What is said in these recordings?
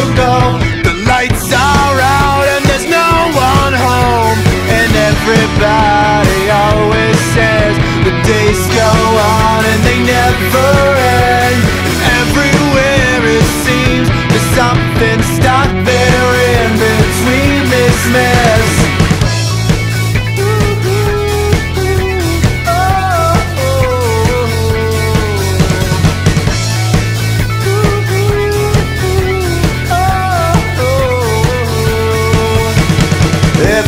to go. The lights are out and there's no one home, and everybody always says the days go on and they never end. And everywhere it seems there's something stuck there in between this mess.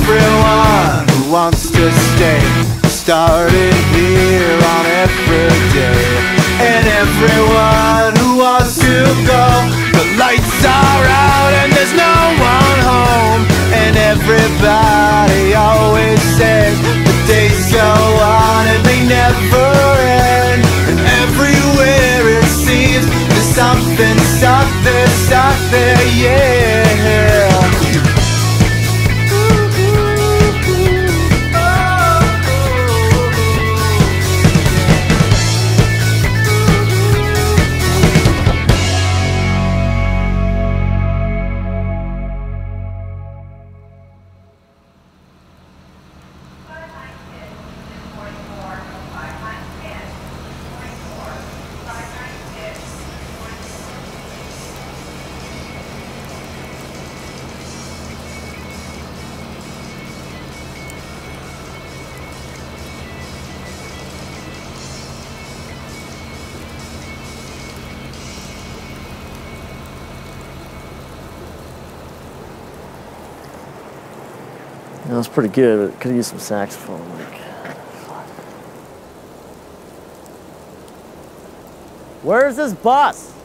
Everyone who wants to stay started here on every day, and everyone who wants to go. The lights are out and there's no one home, and everybody always says the days go on and they never end. And everywhere it seems there's something stuck there, yeah. That was pretty good, but could have used some saxophone. Like, where's this bus?